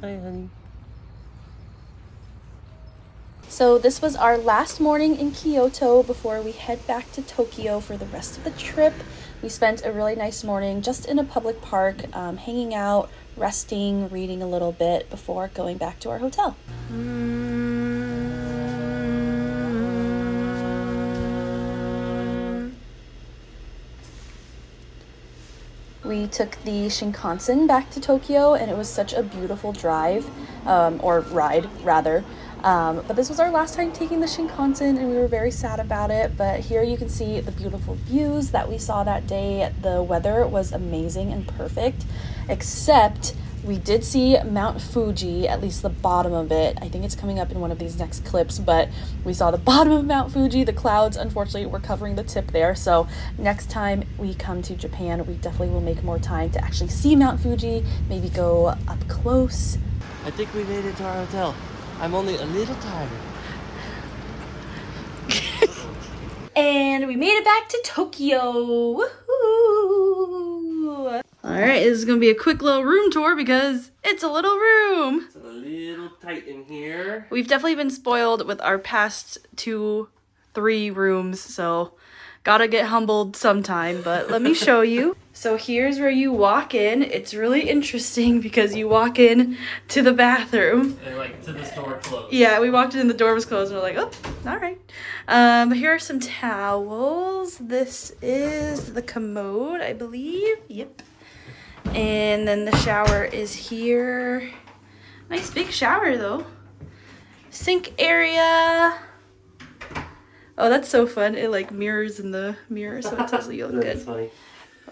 Hi, honey. So this was our last morning in Kyoto before we head back to Tokyo for the rest of the trip. We spent a really nice morning just in a public park, hanging out, resting, reading a little bit before going back to our hotel. We took the Shinkansen back to Tokyo, and it was such a beautiful drive, or ride rather. But this was our last time taking the Shinkansen, and we were very sad about it. But here you can see the beautiful views that we saw that day. The weather was amazing and perfect, except we did see Mount Fuji, at least the bottom of it. I think it's coming up in one of these next clips, but we saw the bottom of Mount Fuji. The clouds, unfortunately, were covering the tip there. So next time we come to Japan, we definitely will make more time to actually see Mount Fuji, maybe go up close. I think we made it to our hotel. I'm only a little tired. And we made it back to Tokyo. Woohoo! All right, this is gonna be a quick little room tour because it's a little room. It's a little tight in here. We've definitely been spoiled with our past 2-3 rooms, so gotta get humbled sometime, but let me show you. So here's where you walk in. It's really interesting because you walk in to the bathroom. And like to this door closed. Yeah, we walked in, the door was closed, and we're like, oh, all right. Here are some towels. This is the commode, I believe. Yep. And then the shower is here. Nice big shower though. Sink area. Oh, that's so fun. It like mirrors in the mirror, so it tells you you look good. Funny.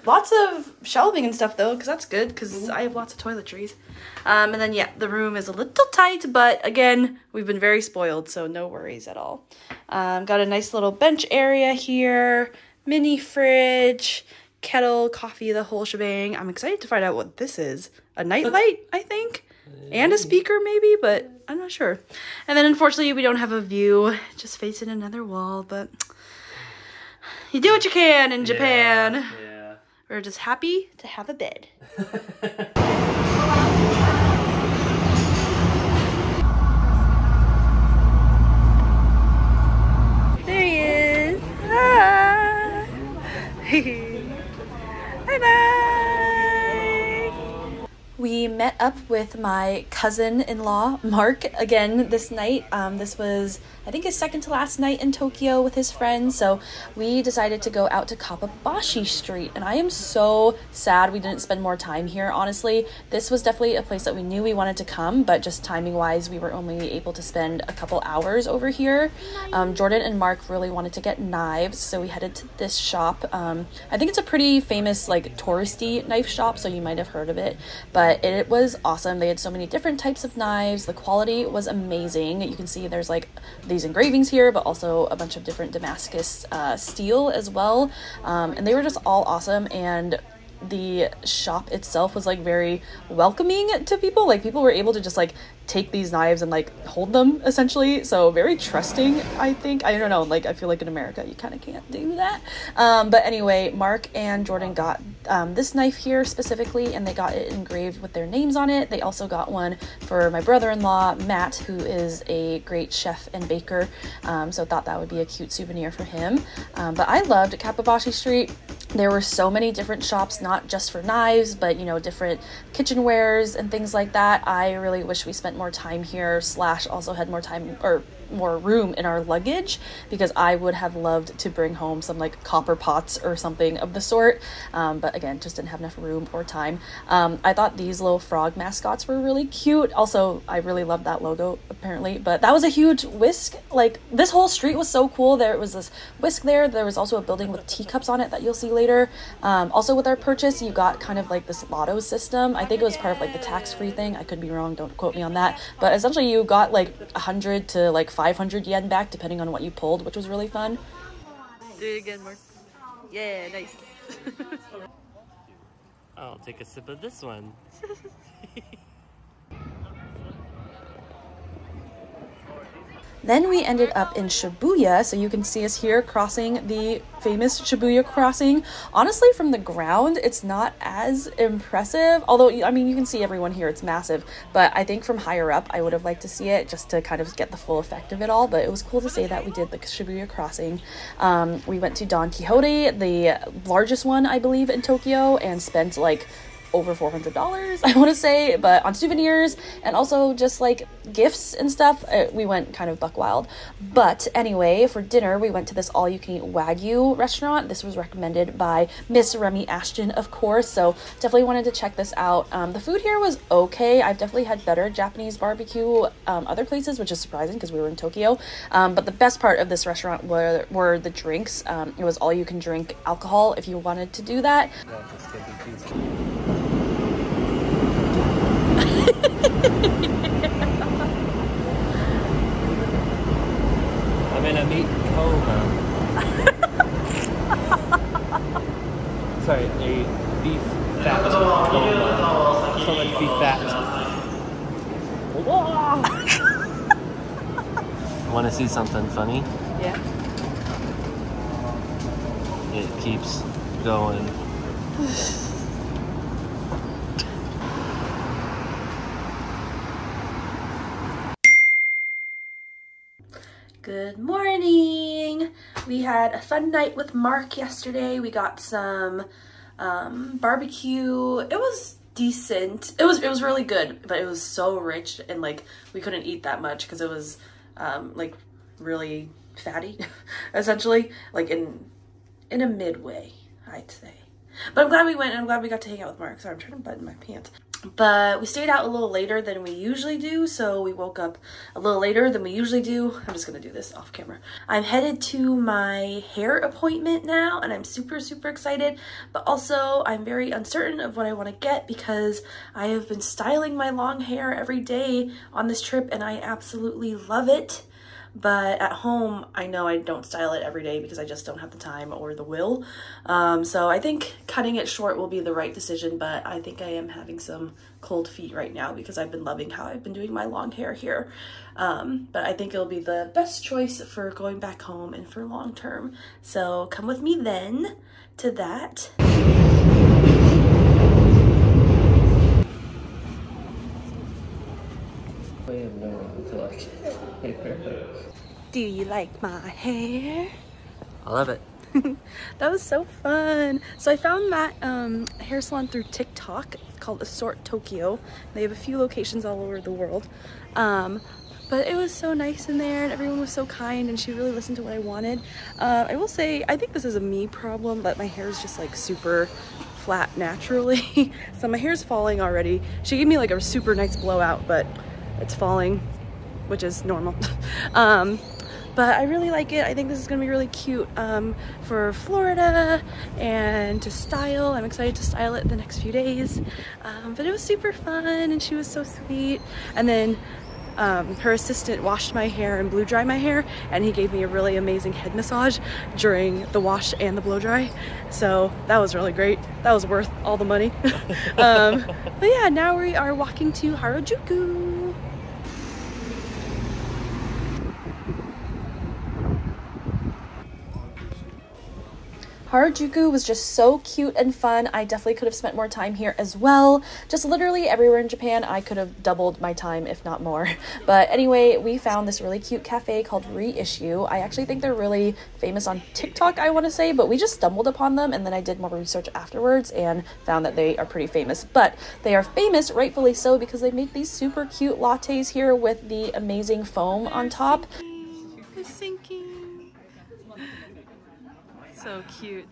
Lots of shelving and stuff though, because that's good, because I have lots of toiletries. And then yeah, the room is a little tight, but again, we've been very spoiled, so no worries at all. Got a nice little bench area here, mini fridge, kettle, coffee, the whole shebang. I'm excited to find out what this is. A nightlight, I think, and a speaker maybe, but I'm not sure. And then unfortunately we don't have a view, just facing another wall, but you do what you can in Japan. Yeah. We're just happy to have a bed. There he is. Ah. Bye-bye! We met up with my cousin-in-law, Mark, again this night. This was, I think, his second to last night in Tokyo with his friends, so we decided to go out to Kappabashi Street, and I am so sad we didn't spend more time here, honestly. This was definitely a place that we knew we wanted to come, but just timing-wise, we were only able to spend a couple hours over here. Jordan and Mark really wanted to get knives, so we headed to this shop. I think it's a pretty famous, like, touristy knife shop, so you might have heard of it, but it was awesome. They had so many different types of knives. The quality was amazing. You can see there's like these engravings here, but also a bunch of different Damascus steel as well. And they were just all awesome, and the shop itself was like very welcoming to people. Like people were able to just like take these knives and like hold them essentially, so very trusting. I think, I don't know, like I feel like in America you kind of can't do that, but anyway, Mark and Jordan got this knife here specifically, and they got it engraved with their names on it. They also got one for my brother-in-law Matt, who is a great chef and baker, so thought that would be a cute souvenir for him. But I loved Kappabashi Street. There were so many different shops, not just for knives, but you know, different kitchenwares and things like that. I really wish we spent more time here, slash also had more time or more room in our luggage, because I would have loved to bring home some like copper pots or something of the sort, but again, just didn't have enough room or time. I thought these little frog mascots were really cute. Also, I really loved that logo apparently, but that was a huge whisk. Like this whole street was so cool. There was this whisk there. There was also a building with teacups on it that you'll see later. Also with our purchase, you got kind of like this lotto system. I think it was part of like the tax-free thing. I could be wrong, don't quote me on that, but essentially you got like 100 to like 500 yen back depending on what you pulled, which was really fun. Do it again, Mark. Yeah, nice. I'll take a sip of this one. Then we ended up in Shibuya, so you can see us here crossing the famous Shibuya crossing. Honestly, from the ground, it's not as impressive, although, I mean, you can see everyone here, it's massive, but I think from higher up, I would have liked to see it just to kind of get the full effect of it all, but it was cool to say that we did the Shibuya crossing. We went to Don Quixote, the largest one, I believe, in Tokyo, and spent, like, over $400, I want to say, but on souvenirs and also just like gifts and stuff. We went kind of buck wild. But anyway, for dinner, we went to this all-you-can-eat Wagyu restaurant. This was recommended by Miss Remy Ashton, of course, so definitely wanted to check this out. The food here was okay. I've definitely had better Japanese barbecue other places, which is surprising because we were in Tokyo. But the best part of this restaurant were the drinks. It was all-you-can-drink alcohol if you wanted to do that. I'm in a meat coma. Sorry, a beef fat coma. So much beef fat. Want to see something funny? Yeah. It keeps going. Good morning! We had a fun night with Mark yesterday. We got some barbecue. It was decent. It was really good, but it was so rich and like we couldn't eat that much because it was like really fatty, essentially, like in a midway, I'd say. But I'm glad we went and I'm glad we got to hang out with Mark. Sorry, I'm trying to button my pants. But we stayed out a little later than we usually do, so we woke up a little later than we usually do. I'm just gonna do this off camera. I'm headed to my hair appointment now, and I'm super, super excited, but also I'm very uncertain of what I wanna get because I have been styling my long hair every day on this trip, and I absolutely love it. But at home, I know I don't style it every day because I just don't have the time or the will. So I think cutting it short will be the right decision, but I think I am having some cold feet right now because I've been loving how I've been doing my long hair here. But I think it'll be the best choice for going back home and for long term. So come with me then to that. Do you like my hair? I love it. That was so fun. So I found that hair salon through TikTok. It's called Assort Tokyo. They have a few locations all over the world. But it was so nice in there and everyone was so kind and she really listened to what I wanted. I will say, I think this is a me problem, but my hair is just like super flat naturally. So my hair's falling already. She gave me like a super nice blowout, but it's falling, which is normal. But I really like it. I think this is gonna be really cute for Florida and to style. I'm excited to style it the next few days. But it was super fun and she was so sweet. And then her assistant washed my hair and blow dry my hair, and he gave me a really amazing head massage during the wash and the blow dry. So that was really great. That was worth all the money. But yeah, now we are walking to Harajuku. Harajuku was just so cute and fun. I definitely could have spent more time here as well. Just literally everywhere in Japan, I could have doubled my time, if not more. But anyway, we found this really cute cafe called Reissue. I actually think they're really famous on TikTok, I want to say, but we just stumbled upon them, and then I did more research afterwards and found that they are pretty famous. But they are famous, rightfully so, because they make these super cute lattes here with the amazing foam on top. They're sinking. So cute.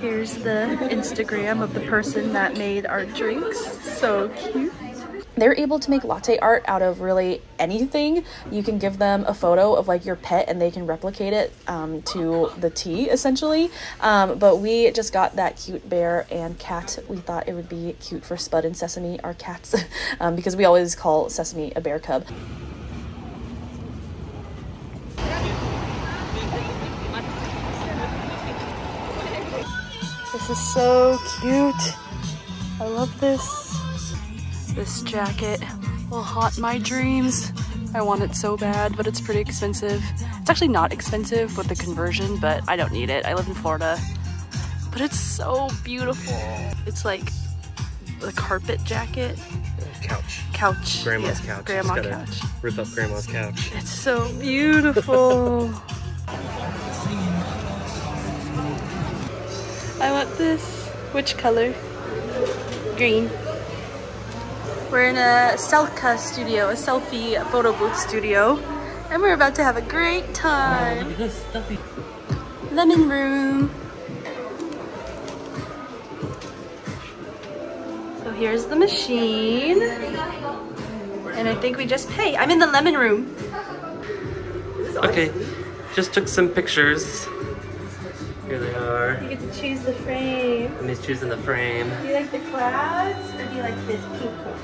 Here's the Instagram of the person that made our drinks. So cute. They're able to make latte art out of really anything. You can give them a photo of like your pet and they can replicate it to the tea essentially. But we just got that cute bear and cat. We thought it would be cute for Spud and Sesame, our cats, because we always call Sesame a bear cub. This is so cute. I love this. This jacket will haunt my dreams I want it so bad, but it's pretty expensive. It's actually not expensive with the conversion, but I don't need it. I live in Florida. But it's so beautiful. It's like the carpet jacket. Couch. Grandma's couch. Grandma's couch. Rip up grandma's couch. It's so beautiful. I want this. Which color? Green. We're in a Selka studio, a selfie photo booth studio, and we're about to have a great time. Wow, look at this stuffy. Lemon room. So here's the machine, and I think we just pay. I'm in the lemon room. Okay, just took some pictures. Here they are. You get to choose the frame. I'm just choosing the frame. Do you like the clouds or do you like this pink one?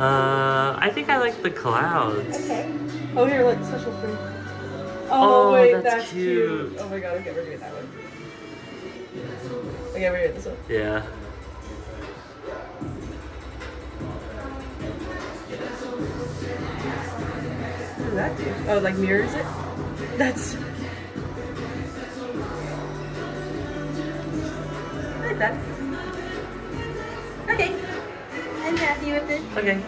I think I like the clouds. Okay. Oh, here, look, special frame. Oh wait, that's cute. Oh my god, okay, we're doing that one. Okay, we're doing this one. Yeah. What does that do? Oh, like mirrors it? That's... That. Okay, I'm happy with it. Okay.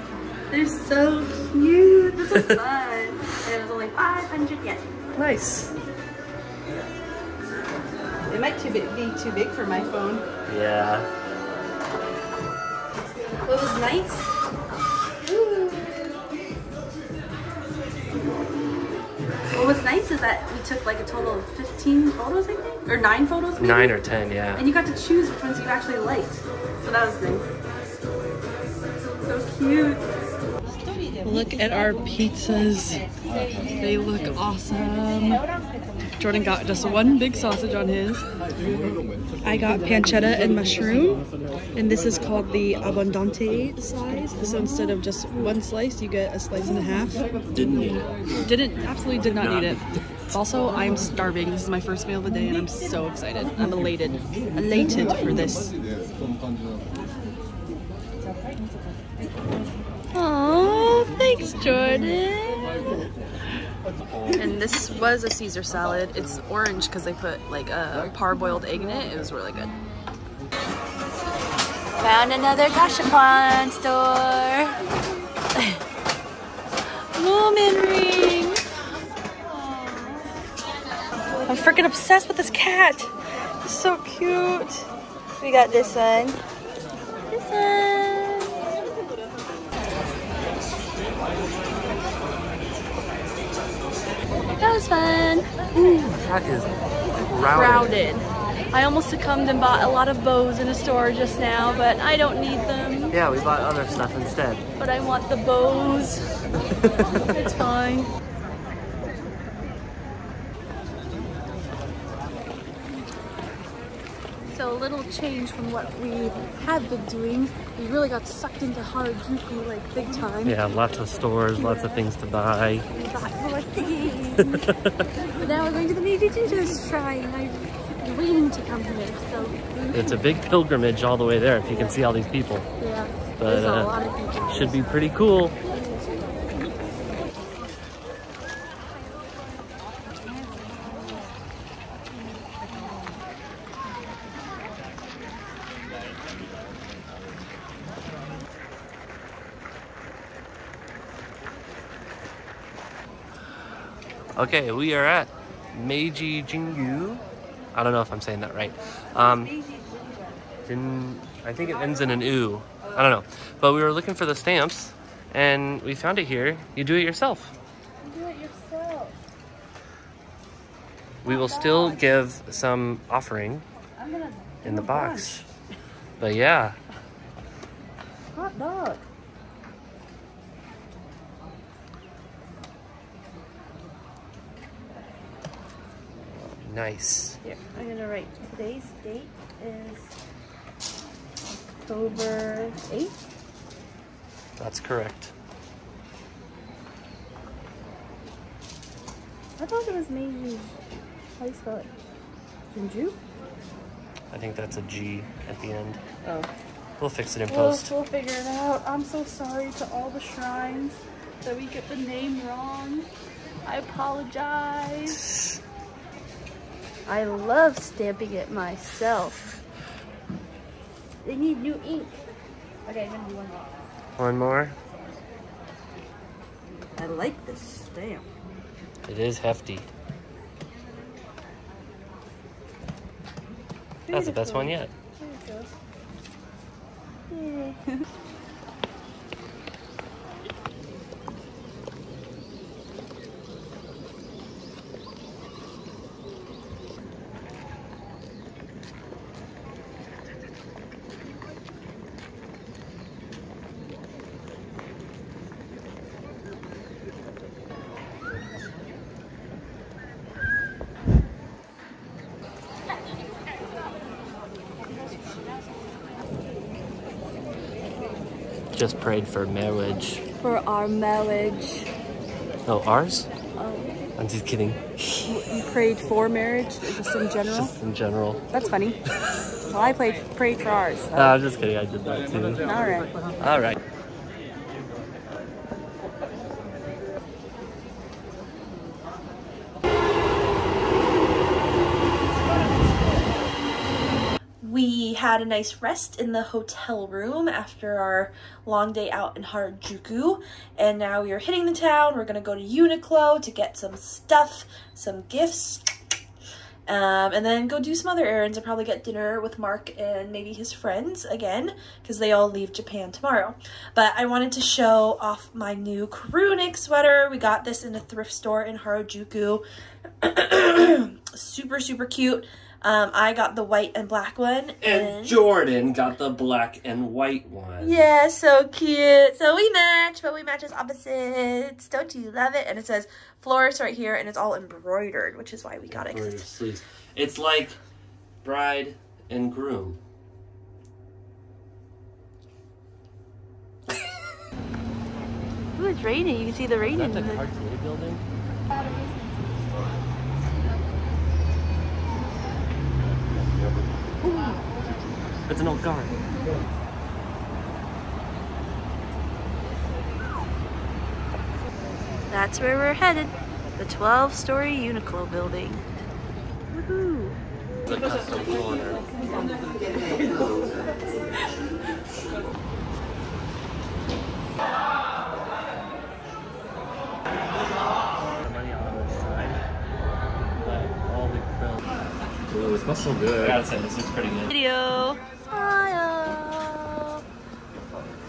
They're so cute. This is fun. And it was only 500 yen. Nice. It might be too big for my phone. Yeah. It was nice. Ooh. What was nice is that we took like a total of 15 photos, I think, or 9 photos. Maybe? 9 or 10, yeah. And you got to choose which ones you actually liked, so that was nice. So cute. Look at our pizzas. They look awesome. Jordan got just one big sausage on his. I got pancetta and mushroom, and this is called the abondante slice. So instead of just one slice, you get a slice and a half. Didn't need it. Absolutely did not need it. Also, I'm starving. This is my first meal of the day, and I'm so excited. I'm elated. Elated for this. Aww, thanks, Jordan. And this was a Caesar salad. It's orange because they put like a parboiled egg in it. It was really good. Found another Gachapon store. Woman ring. I'm freaking obsessed with this cat. It's so cute. We got this one. This one. That was fun. Ooh, that is crowded. I almost succumbed and bought a lot of bows in a store just now, but I don't need them. Yeah, we bought other stuff instead. But I want the bows. It's fine. So a little change from what we have been doing. We really got sucked into Harajuku like big time. Yeah, lots of stores, lots of things to buy. We bought more things. But now we're going to the Meiji Jingu shrine. I'm waiting to come here. So it's a big pilgrimage all the way there. If you can see all these people. Yeah, but a lot of people. Should be pretty cool. Okay, we are at Meiji Jingu. I don't know if I'm saying that right. I think it ends in an U. I don't know. But we were looking for the stamps, and we found it here. You do it yourself. We will still give some offering in the box. But yeah. Hot dog. Nice. Here, I'm gonna write today's date is October 8th. That's correct. I thought it was Meiji. How do you spell it? Jinju? I think that's a G at the end. Oh. We'll fix it in post. We'll figure it out. I'm so sorry to all the shrines that we get the name wrong. I apologize. I love stamping it myself. They need new ink. Okay, I'm gonna do one more. One more? I like this stamp. It is hefty. Beautiful. That's the best one yet. There you go. Yeah. Just prayed for marriage. For our marriage. Oh, ours? Oh. I'm just kidding. You prayed for marriage? Just in general? Just in general. That's funny. Well, I prayed for ours. So. No, I'm just kidding. I did that too. Alright. Alright. We had a nice rest in the hotel room after our long day out in Harajuku, and now we are hitting the town. We're gonna go to Uniqlo to get some stuff, some gifts, and then go do some other errands and probably get dinner with Mark and maybe his friends again, because they all leave Japan tomorrow. But I wanted to show off my new Karunik sweater. We got this in a thrift store in Harajuku. Super, super cute. I got the white and black one. And Jordan got the black and white one. Yeah, so cute. So we match, but we match as opposites. Don't you love it? And it says florist right here, and it's all embroidered, which is why we got it. It's like bride and groom. Ooh, it's raining. You can see the rain in the Cartier building. It's an old guard. That's where we're headed. The 12-story Uniqlo building. Woohoo! The custom corner. Money on the side. Like all the quills. Ooh, it smells so good. I gotta say, this looks pretty good. Video.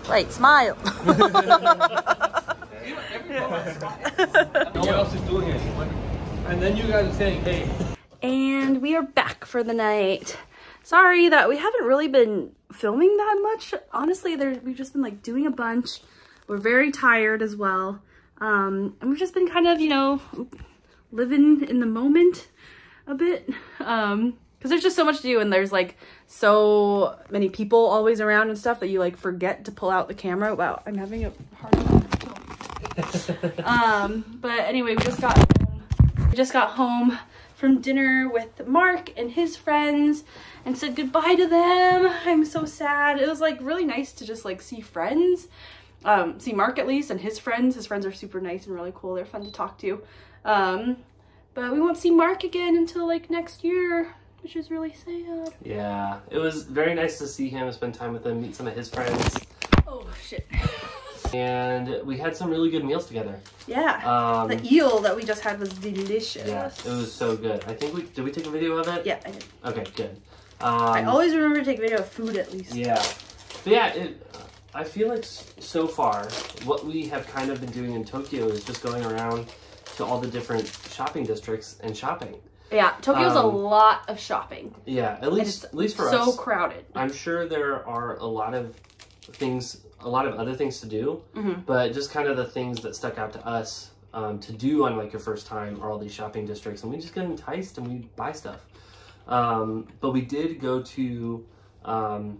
Smile. Wait, smile. No one else is doing it. And then you guys are saying, hey. And we are back for the night. Sorry that we haven't really been filming that much. Honestly, we've just been like doing a bunch. We're very tired as well. And we've just been kind of, you know, living in the moment a bit. Because there's just so much to do, and there's like so many people always around and stuff that you like forget to pull out the camera. Wow, I'm having a hard time. But anyway, we just got home from dinner with Mark and his friends and said goodbye to them. I'm so sad. It was like really nice to just like see friends, see Mark at least, and his friends. His friends are super nice and really cool. They're fun to talk to. But we won't see Mark again until like next year, which is really sad. Yeah, it was very nice to see him, spend time with him, meet some of his friends. Oh, shit. And we had some really good meals together. Yeah, the eel that we just had was delicious. Yes, it was so good. I think did we take a video of it? Yeah, I did. Okay, good. I always remember to take a video of food at least. Yeah, but yeah, I feel like so far, what we have kind of been doing in Tokyo is just going around to all the different shopping districts and shopping. Yeah, Tokyo's a lot of shopping. Yeah, at least for us. So crowded. I'm sure there are a lot of other things to do, but just kind of the things that stuck out to us to do on like your first time are all these shopping districts, and we just get enticed and we buy stuff. But we did go to, you know,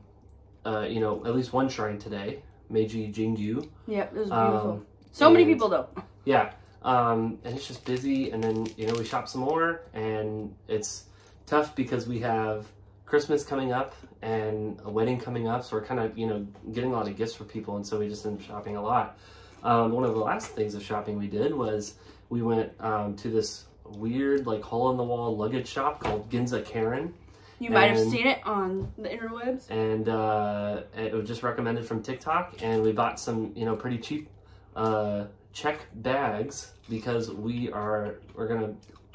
at least one shrine today, Meiji Jingu. Yeah, it was beautiful. So many people though. Yeah. And it's just busy, and then, you know, we shop some more, and it's tough because we have Christmas coming up and a wedding coming up, so we're kind of, you know, getting a lot of gifts for people, and so we just end up shopping a lot. One of the last things of shopping we did was we went to this weird, like, hole-in-the-wall luggage shop called Ginza Karen. You might have seen it on the interwebs. And it was just recommended from TikTok, and we bought some, you know, pretty cheap Czech bags because we're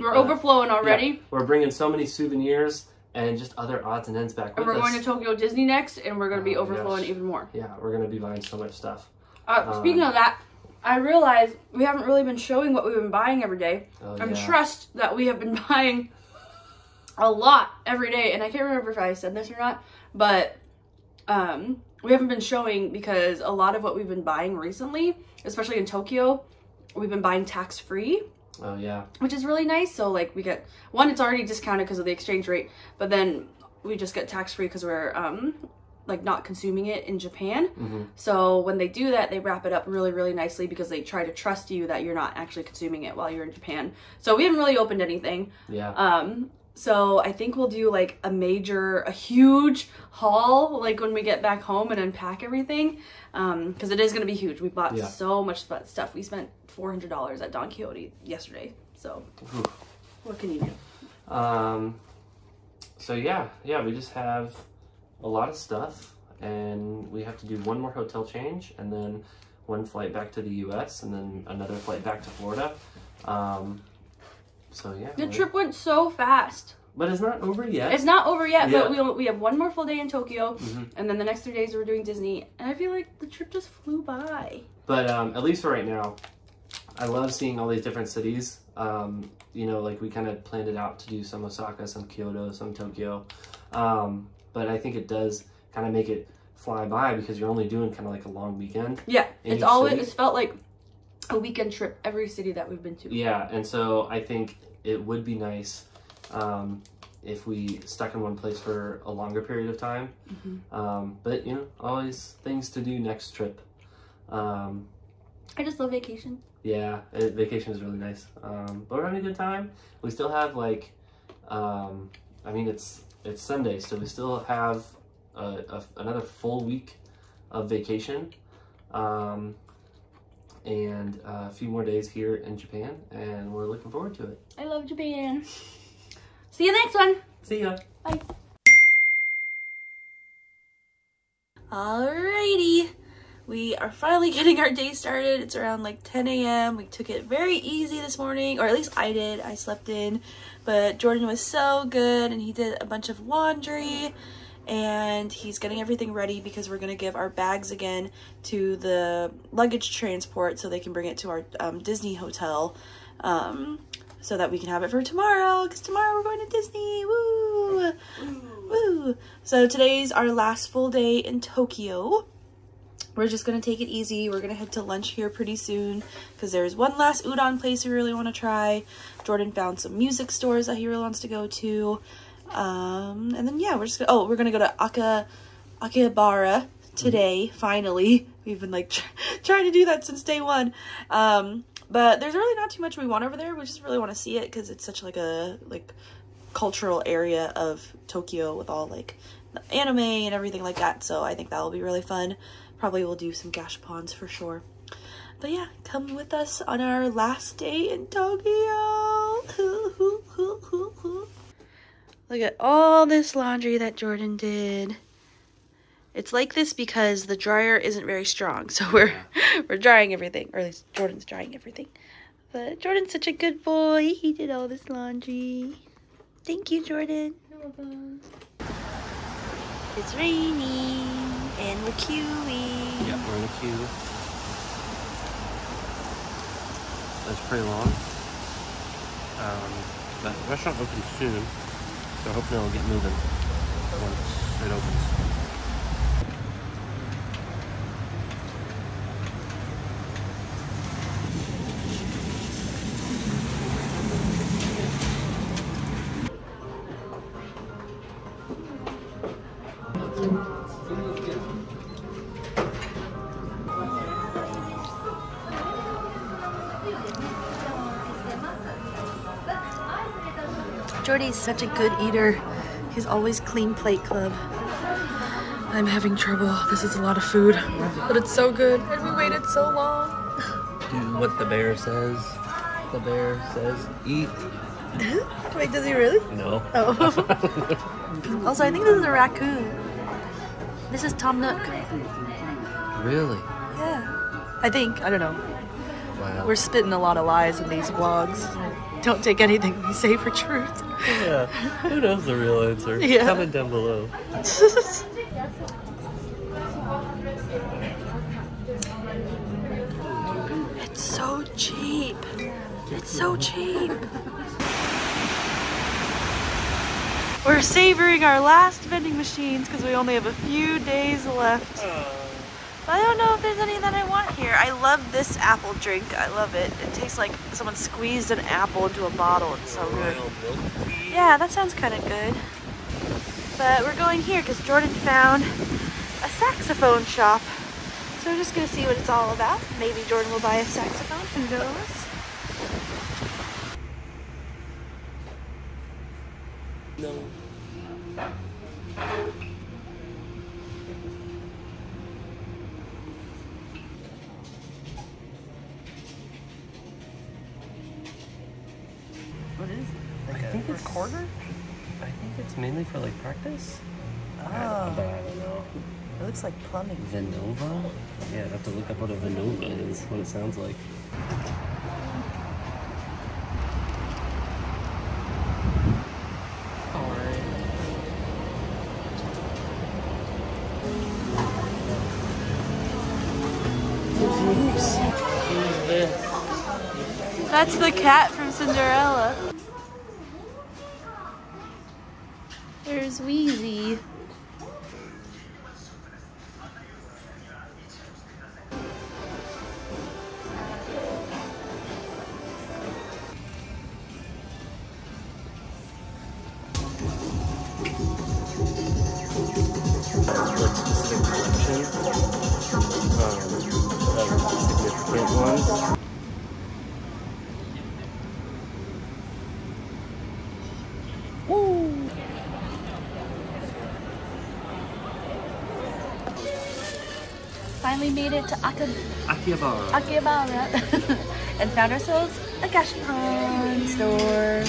overflowing already. Yeah, we're bringing so many souvenirs and just other odds and ends back with us. And we're going to Tokyo Disney next, and we're going to be overflowing even more. Yeah, we're going to be buying so much stuff. Speaking of that, I realize we haven't really been showing what we've been buying every day. I'm trust that we have been buying a lot every day, and I can't remember if I said this or not, but we haven't been showing because a lot of what we've been buying recently, especially in Tokyo, we've been buying tax-free. Oh, yeah. Which is really nice. So, like, we get... One, it's already discounted because of the exchange rate, but then we just get tax-free because we're, like, not consuming it in Japan. Mm-hmm. So, when they do that, they wrap it up really, really nicely because they try to trust you that you're not actually consuming it while you're in Japan. So, we haven't really opened anything. Yeah. So I think we'll do like a huge haul, like when we get back home and unpack everything. Cause it is going to be huge. We bought so much stuff. We spent $400 at Don Quixote yesterday. So what can you do? So yeah, we just have a lot of stuff, and we have to do one more hotel change, and then one flight back to the US, and then another flight back to Florida. So yeah, the trip went so fast, but it's not over yet. It's not over yet, but we have one more full day in Tokyo, and then the next 3 days we're doing Disney, and I feel like the trip just flew by. But at least for right now, I love seeing all these different cities. You know, like we kind of planned it out to do some Osaka, some Kyoto, some Tokyo, but I think it does kind of make it fly by because you're only doing kind of like a long weekend. Yeah, it's always felt like a weekend trip, every city that we've been to. Yeah, and so I think it would be nice if we stuck in one place for a longer period of time. But, you know, always things to do next trip. I just love vacation. Yeah, vacation is really nice. But we're having a good time. We still have, like, I mean, it's Sunday, so we still have another full week of vacation. And a few more days here in Japan, and we're looking forward to it. I love Japan. See you next one. See ya. Bye. Alrighty. We are finally getting our day started. It's around like 10 a.m. We took it very easy this morning, or at least I did. I slept in, but Jordan was so good, and he did a bunch of laundry, and he's getting everything ready because we're going to give our bags again to the luggage transport so they can bring it to our Disney hotel, so that we can have it for tomorrow, because tomorrow we're going to Disney. Woo! Woo! So today's our last full day in Tokyo. We're just going to take it easy. We're going to head to lunch here pretty soon because there's one last udon place we really want to try. Jordan found some music stores that he really wants to go to. And then yeah, we're just gonna, we're gonna go to Akihabara today. Finally, we've been like trying to do that since day one. But there's really not too much we want over there. We just really want to see it because it's such like a cultural area of Tokyo with all like the anime and everything like that. So I think that will be really fun. Probably we'll do some gachapons for sure. But yeah, come with us on our last day in Tokyo. Look at all this laundry that Jordan did. It's like this because the dryer isn't very strong, so we're drying everything, or at least Jordan's drying everything. But Jordan's such a good boy. He did all this laundry. Thank you, Jordan. You're welcome. It's raining and we're queuing. Yeah, we're in a queue. That's pretty long. But the restaurant opens soon. So hopefully it'll get moving once it opens. Jordy's such a good eater. He's always clean plate club. I'm having trouble. This is a lot of food, but it's so good. And we waited so long. do what the bear says. The bear says eat. Wait, does he really? No. Oh. Also, I think this is a raccoon. This is Tom Nook. Really? Yeah. I think. I don't know. Wow. We're spitting a lot of lies in these vlogs. Don't take anything we say for truth. Yeah. Who knows the real answer? Yeah. Comment down below. It's so cheap. It's so cheap. We're savoring our last vending machines because we only have a few days left. I don't know if there's any that I want here. I love this apple drink. I love it. It tastes like someone squeezed an apple into a bottle. It's so good. Yeah, that sounds kind of good. But we're going here because Jordan found a saxophone shop. So we're just going to see what it's all about. Maybe Jordan will buy a saxophone. Who knows? No. What is it? Like I think it's recorder? I think it's mainly for like practice. Oh. I don't know. It looks like plumbing. Venova? Yeah, I'd have to look up what a Venova is, what it sounds like. That's the cat from Cinderella. There's Wheezy. Finally made it to Akihabara. And found ourselves a Gachapon store.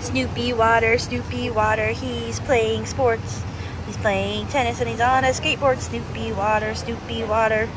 Snoopy water, he's playing sports. He's playing tennis and he's on a skateboard. Snoopy water, Snoopy water.